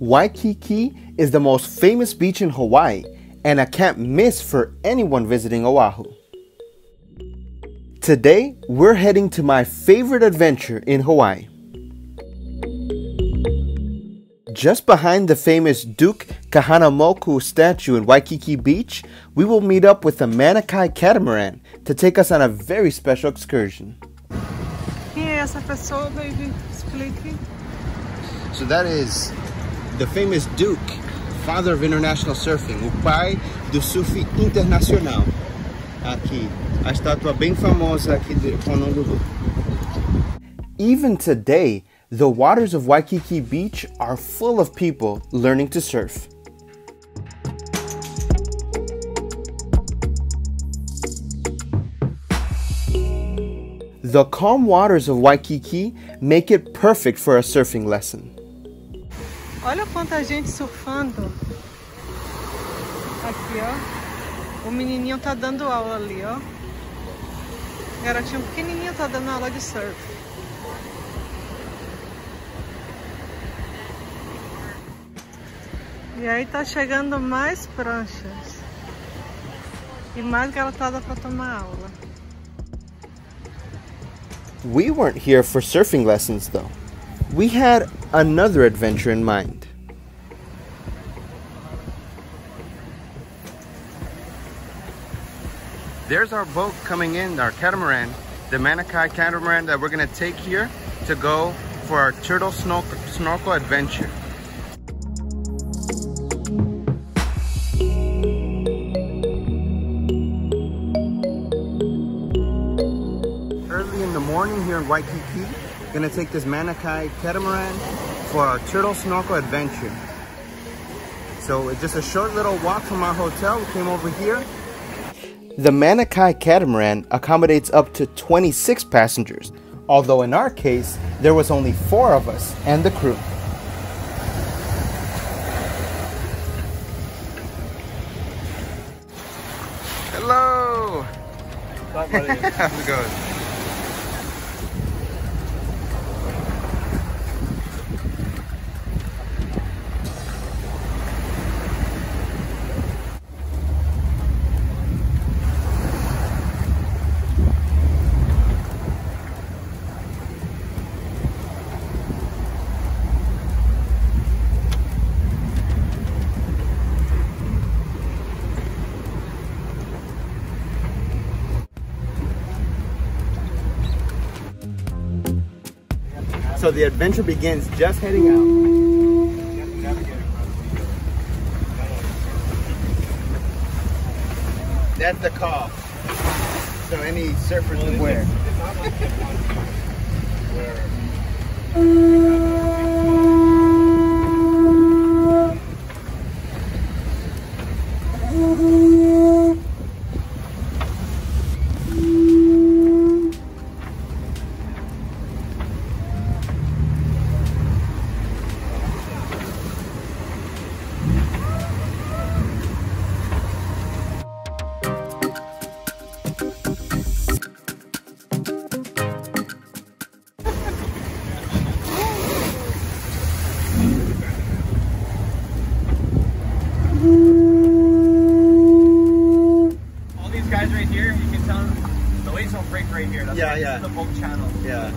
Waikiki is the most famous beach in Hawaii and a can't miss for anyone visiting Oahu. Today, we're heading to my favorite adventure in Hawaii. Just behind the famous Duke Kahanamoku statue in Waikiki Beach, we will meet up with the Manakai catamaran to take us on a very special excursion. Yes, I baby. So that is the famous Duke, father of international surfing, o pai do surf internacional. Aqui, a estátua bem famosa aqui de Honolulu. Even today, the waters of Waikiki Beach are full of people learning to surf. The calm waters of Waikiki make it perfect for a surfing lesson. Olha quanta gente surfando. Aqui, ó. O menininho tá dando aula ali, ó. O garotinho pequenininho tá dando aula de surf. E aí tá chegando mais pranchas e mais garotada para tomar aula. We weren't here for surfing lessons though. We had another adventure in mind. There's our boat coming in, our catamaran, the Manakai catamaran that we're going to take here to go for our turtle snorkel adventure. Morning here in Waikiki, gonna take this Manakai catamaran for our turtle snorkel adventure. So it's just a short little walk from our hotel. We came over here. The Manakai catamaran accommodates up to 26 passengers, although in our case there was only 4 of us and the crew. Hello. How's it going? So the adventure begins just heading out. That's the call. So any surfers would wear. The boat channel. Yeah.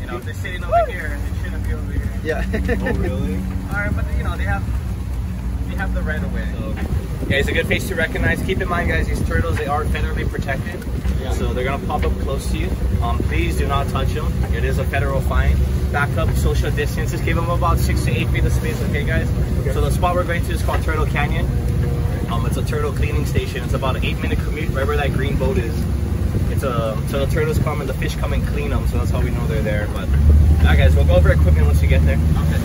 You know, they're sitting over here. They shouldn't be over here. Yeah. Oh, really? Alright, but you know, they have the right of way. So. Yeah, it's a good face to recognize. Keep in mind, guys, these turtles, they are federally protected. Yeah. So they're going to pop up close to you. Please do not touch them. It is a federal fine. Back up, social distances. Give them about 6 to 8 feet of space, okay, guys? Okay. So the spot we're going to is called Turtle Canyon. It's a turtle cleaning station. It's about an 8-minute commute right where that green boat is. So the turtles come and the fish come and clean them, so that's how we know they're there. But alright, guys, we'll go over equipment once we get there. Okay.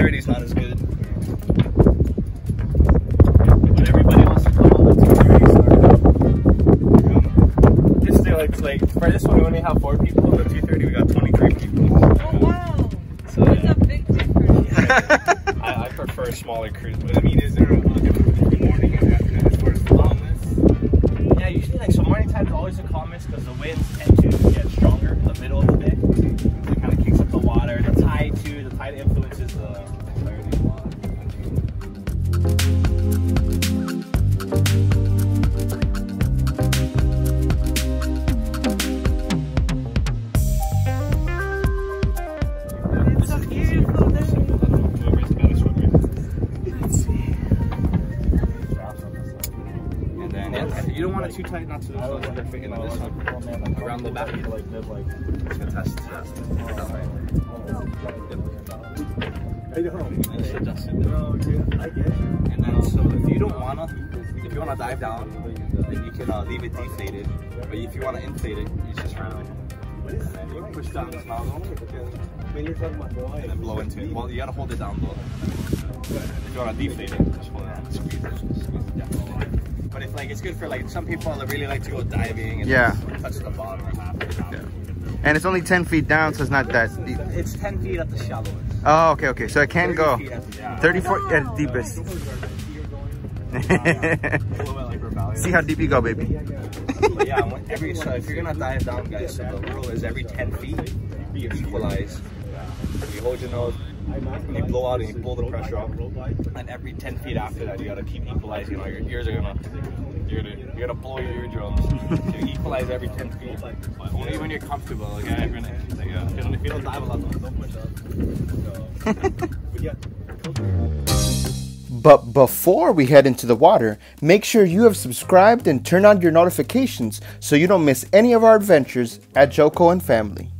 Clarity's not as good. But everybody wants to come on the $230 start. It's like for this one we only have 4 people, but $230 we got 23 people. Oh wow. So that's a big difference. Yeah. I prefer a smaller cruise, but I mean is there a morning and afternoon as far as calmness? Yeah, usually like so morning time's always the calmest because the winds tend to get stronger in the middle of the day. So it kind of kicks up the water. The tide too, the tide influences the clarity a lot. You don't want it too tight, not too loose. Around the back. It's fantastic. I know. I get it. And then also, if you wanna dive down, then you can leave it deflated. But if you wanna inflate it, you just round it. And then you push down this nozzle. When you're talking about blowing, and then blow into it. Well, you gotta hold it down, blow. If you wanna deflate it, just hold it down, squeeze it down. But it's like, it's good for like, some people really like to go diving and yeah. Touch the bottom or half the top. Yeah. And it's only 10 feet down, so it's not that deep. It's 10 feet at the shallowest. Oh, okay, okay. So it can 30 go. At the, 34 at the deepest. See how deep you go, baby. But yeah, so if you're going to dive down, guys, so the rule is every 10 feet, you equalize. You hold your nose. You blow out and you pull the pressure off, and every 10 feet after that, you gotta keep equalizing. Like your ears are you're gonna blow your eardrums. You equalize every 10 feet, but only when you're comfortable. Like if you don't dive a lot, don't push up. But before we head into the water, make sure you have subscribed and turn on your notifications so you don't miss any of our adventures at Joe Co and Family.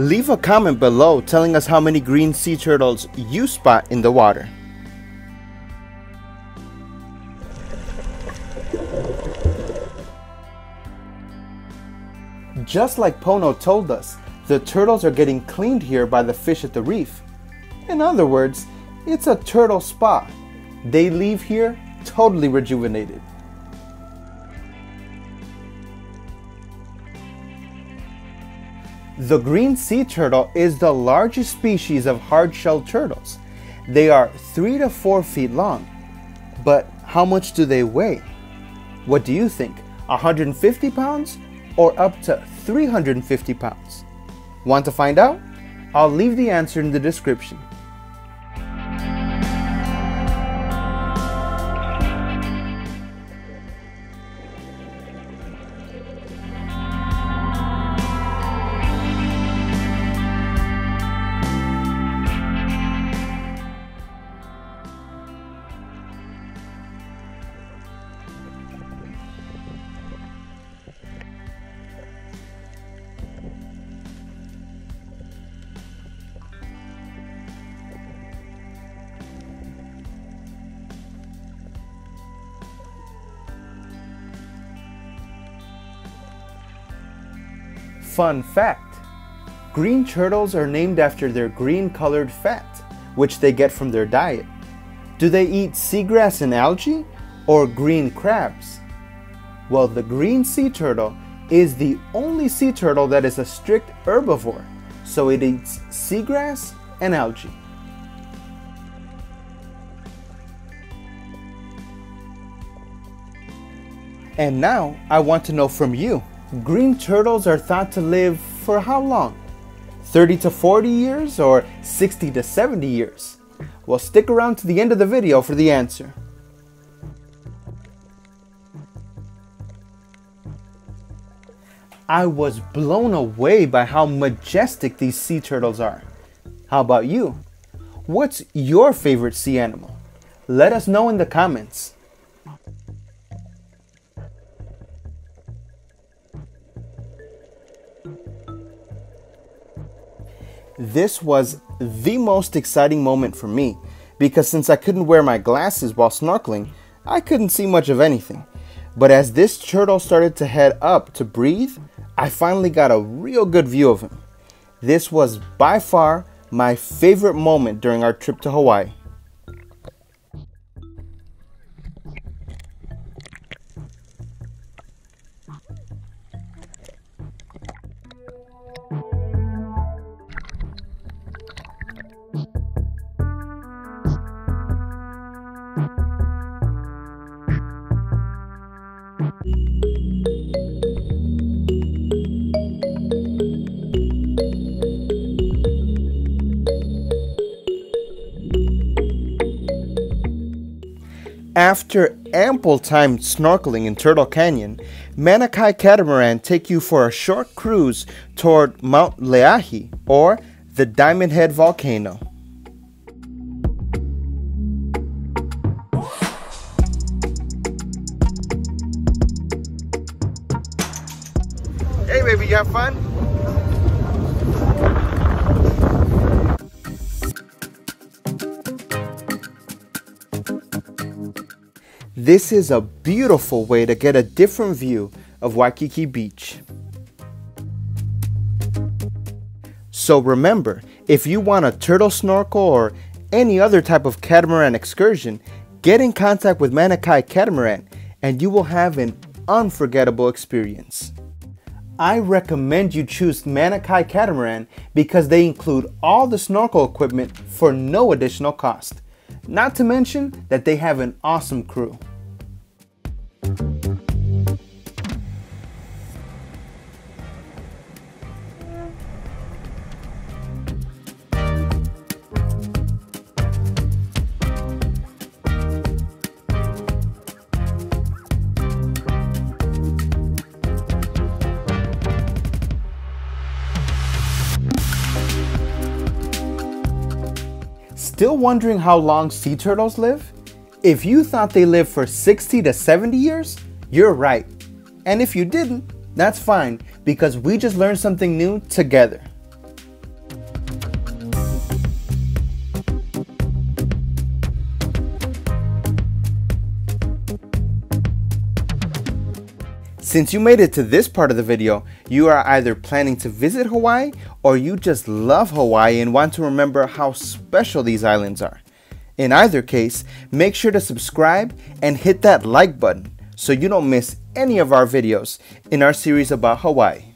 Leave a comment below telling us how many green sea turtles you spot in the water. Just like Pono told us, the turtles are getting cleaned here by the fish at the reef. In other words, it's a turtle spa. They leave here totally rejuvenated. The green sea turtle is the largest species of hard-shelled turtles. They are 3 to 4 feet long. But how much do they weigh? What do you think? 150 pounds or up to 350 pounds? Want to find out? I'll leave the answer in the description. Fun fact, green turtles are named after their green-colored fat, which they get from their diet. Do they eat seagrass and algae or green crabs? Well, the green sea turtle is the only sea turtle that is a strict herbivore, so it eats seagrass and algae. And now, I want to know from you. Green turtles are thought to live for how long? 30 to 40 years or 60 to 70 years? Well, stick around to the end of the video for the answer. I was blown away by how majestic these sea turtles are. How about you? What's your favorite sea animal? Let us know in the comments. This was the most exciting moment for me, because since I couldn't wear my glasses while snorkeling, I couldn't see much of anything. But as this turtle started to head up to breathe, I finally got a real good view of him. This was by far my favorite moment during our trip to Hawaii. After ample time snorkeling in Turtle Canyon, Manakai Catamaran take you for a short cruise toward Mount Leahi, or the Diamond Head volcano. Hey baby, you have fun? This is a beautiful way to get a different view of Waikiki Beach. So remember, if you want a turtle snorkel or any other type of catamaran excursion, get in contact with Manakai Catamaran and you will have an unforgettable experience. I recommend you choose Manakai Catamaran because they include all the snorkel equipment for no additional cost. Not to mention that they have an awesome crew. Still wondering how long sea turtles live? If you thought they lived for 60 to 70 years, you're right. And if you didn't, that's fine, because we just learned something new together. Since you made it to this part of the video, you are either planning to visit Hawaii or you just love Hawaii and want to remember how special these islands are. In either case, make sure to subscribe and hit that like button so you don't miss any of our videos in our series about Hawaii.